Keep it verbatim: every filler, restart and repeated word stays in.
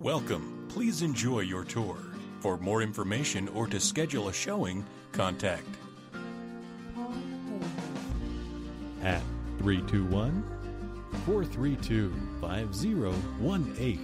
Welcome. Please enjoy your tour. For more information or to schedule a showing, contact at three two one, four three two, five zero one eight.